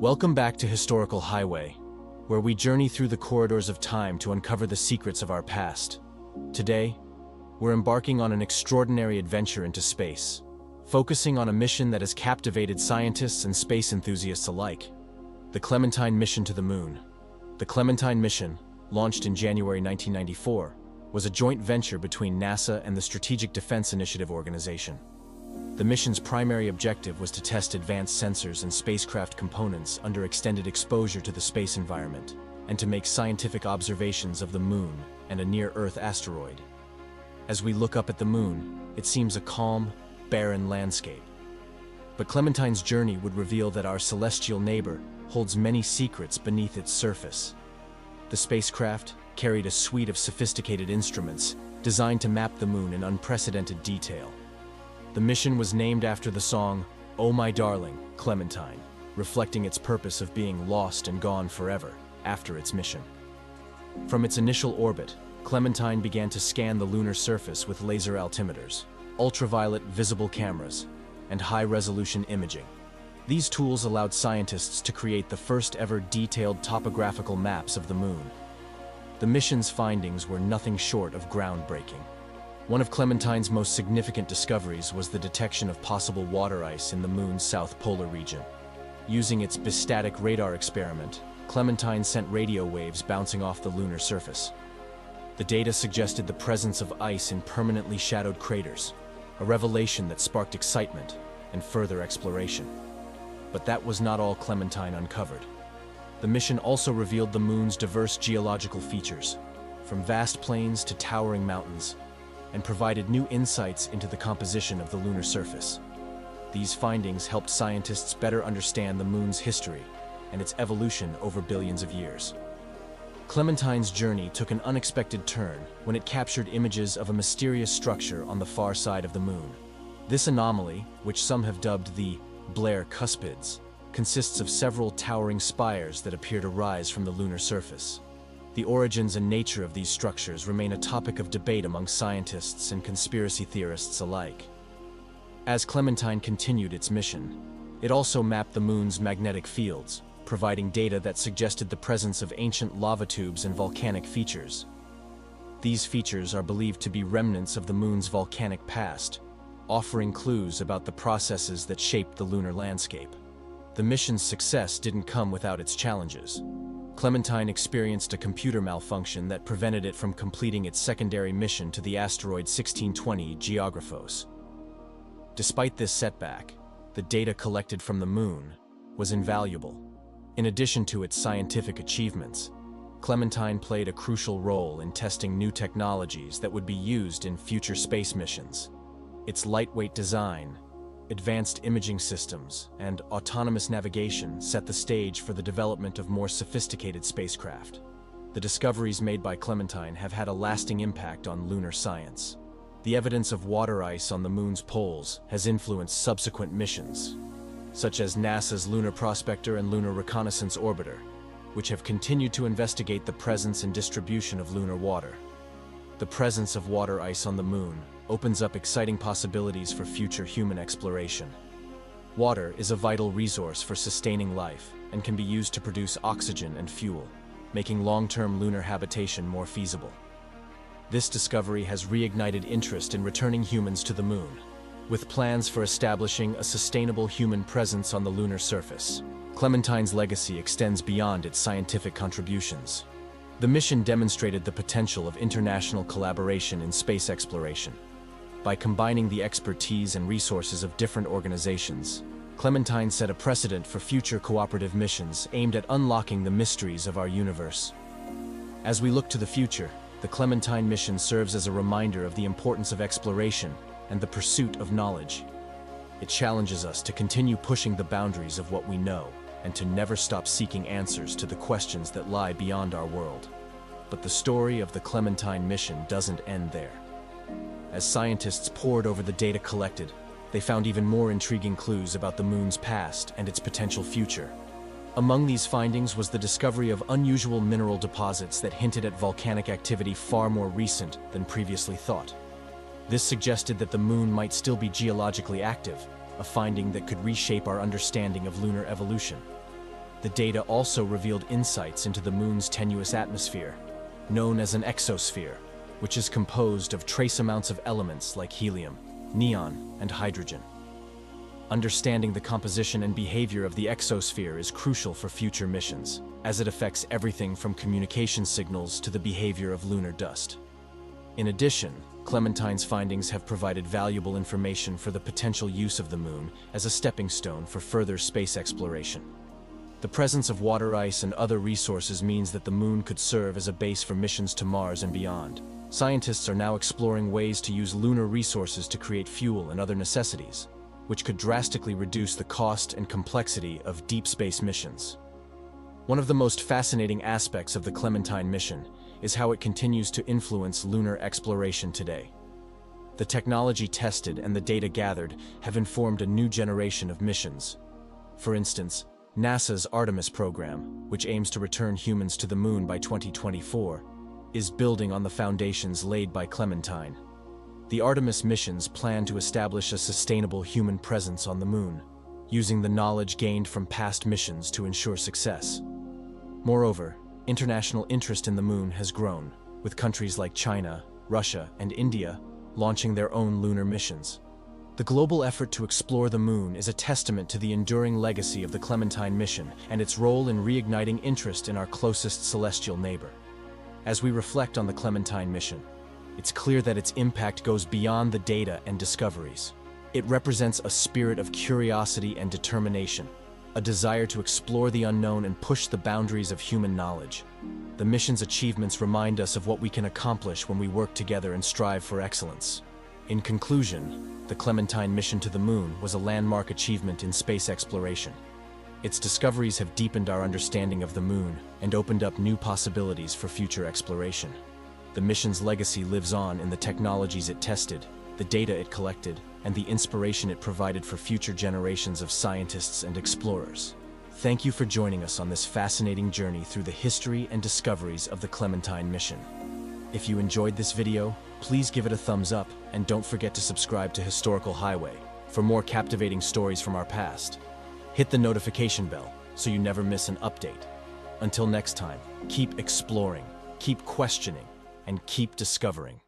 Welcome back to Historical Highway, where we journey through the corridors of time to uncover the secrets of our past. Today, we're embarking on an extraordinary adventure into space, focusing on a mission that has captivated scientists and space enthusiasts alike, the Clementine Mission to the Moon. The Clementine Mission, launched in January 1994, was a joint venture between NASA and the Strategic Defense Initiative Organization. The mission's primary objective was to test advanced sensors and spacecraft components under extended exposure to the space environment, and to make scientific observations of the Moon and a near-Earth asteroid. As we look up at the Moon, it seems a calm, barren landscape. But Clementine's journey would reveal that our celestial neighbor holds many secrets beneath its surface. The spacecraft carried a suite of sophisticated instruments designed to map the Moon in unprecedented detail. The mission was named after the song, "Oh My Darling, Clementine," reflecting its purpose of being lost and gone forever after its mission. From its initial orbit, Clementine began to scan the lunar surface with laser altimeters, ultraviolet visible cameras, and high-resolution imaging. These tools allowed scientists to create the first-ever detailed topographical maps of the Moon. The mission's findings were nothing short of groundbreaking. One of Clementine's most significant discoveries was the detection of possible water ice in the Moon's south polar region. Using its bistatic radar experiment, Clementine sent radio waves bouncing off the lunar surface. The data suggested the presence of ice in permanently shadowed craters, a revelation that sparked excitement and further exploration. But that was not all Clementine uncovered. The mission also revealed the Moon's diverse geological features, from vast plains to towering mountains, and provided new insights into the composition of the lunar surface. These findings helped scientists better understand the Moon's history and its evolution over billions of years. Clementine's journey took an unexpected turn when it captured images of a mysterious structure on the far side of the Moon. This anomaly, which some have dubbed the Blair Cuspids, consists of several towering spires that appear to rise from the lunar surface. The origins and nature of these structures remain a topic of debate among scientists and conspiracy theorists alike. As Clementine continued its mission, it also mapped the Moon's magnetic fields, providing data that suggested the presence of ancient lava tubes and volcanic features. These features are believed to be remnants of the Moon's volcanic past, offering clues about the processes that shaped the lunar landscape. The mission's success didn't come without its challenges. Clementine experienced a computer malfunction that prevented it from completing its secondary mission to the asteroid 1620 Geographos. Despite this setback, the data collected from the Moon was invaluable. In addition to its scientific achievements, Clementine played a crucial role in testing new technologies that would be used in future space missions. Its lightweight design, advanced imaging systems, and autonomous navigation set the stage for the development of more sophisticated spacecraft. The discoveries made by Clementine have had a lasting impact on lunar science. The evidence of water ice on the Moon's poles has influenced subsequent missions, such as NASA's Lunar Prospector and Lunar Reconnaissance Orbiter, which have continued to investigate the presence and distribution of lunar water. The presence of water ice on the Moon opens up exciting possibilities for future human exploration. Water is a vital resource for sustaining life and can be used to produce oxygen and fuel, making long-term lunar habitation more feasible. This discovery has reignited interest in returning humans to the Moon, with plans for establishing a sustainable human presence on the lunar surface. Clementine's legacy extends beyond its scientific contributions. The mission demonstrated the potential of international collaboration in space exploration. By combining the expertise and resources of different organizations, Clementine set a precedent for future cooperative missions aimed at unlocking the mysteries of our universe. As we look to the future, the Clementine mission serves as a reminder of the importance of exploration and the pursuit of knowledge. It challenges us to continue pushing the boundaries of what we know and to never stop seeking answers to the questions that lie beyond our world. But the story of the Clementine mission doesn't end there. As scientists pored over the data collected, they found even more intriguing clues about the Moon's past and its potential future. Among these findings was the discovery of unusual mineral deposits that hinted at volcanic activity far more recent than previously thought. This suggested that the Moon might still be geologically active, a finding that could reshape our understanding of lunar evolution. The data also revealed insights into the Moon's tenuous atmosphere, known as an exosphere, which is composed of trace amounts of elements like helium, neon, and hydrogen. Understanding the composition and behavior of the exosphere is crucial for future missions, as it affects everything from communication signals to the behavior of lunar dust. In addition, Clementine's findings have provided valuable information for the potential use of the Moon as a stepping stone for further space exploration. The presence of water ice and other resources means that the Moon could serve as a base for missions to Mars and beyond. Scientists are now exploring ways to use lunar resources to create fuel and other necessities, which could drastically reduce the cost and complexity of deep space missions. One of the most fascinating aspects of the Clementine mission is how it continues to influence lunar exploration today. The technology tested and the data gathered have informed a new generation of missions. For instance, NASA's Artemis program, which aims to return humans to the Moon by 2024, is building on the foundations laid by Clementine. The Artemis missions plan to establish a sustainable human presence on the Moon, using the knowledge gained from past missions to ensure success. Moreover, international interest in the Moon has grown, with countries like China, Russia, and India launching their own lunar missions. The global effort to explore the Moon is a testament to the enduring legacy of the Clementine mission and its role in reigniting interest in our closest celestial neighbor. As we reflect on the Clementine mission, it's clear that its impact goes beyond the data and discoveries. It represents a spirit of curiosity and determination, a desire to explore the unknown and push the boundaries of human knowledge. The mission's achievements remind us of what we can accomplish when we work together and strive for excellence. In conclusion, the Clementine mission to the Moon was a landmark achievement in space exploration. Its discoveries have deepened our understanding of the Moon and opened up new possibilities for future exploration. The mission's legacy lives on in the technologies it tested, the data it collected, and the inspiration it provided for future generations of scientists and explorers. Thank you for joining us on this fascinating journey through the history and discoveries of the Clementine mission. If you enjoyed this video, please give it a thumbs up and don't forget to subscribe to Historical Highway for more captivating stories from our past. Hit the notification bell so you never miss an update. Until next time, keep exploring, keep questioning, and keep discovering.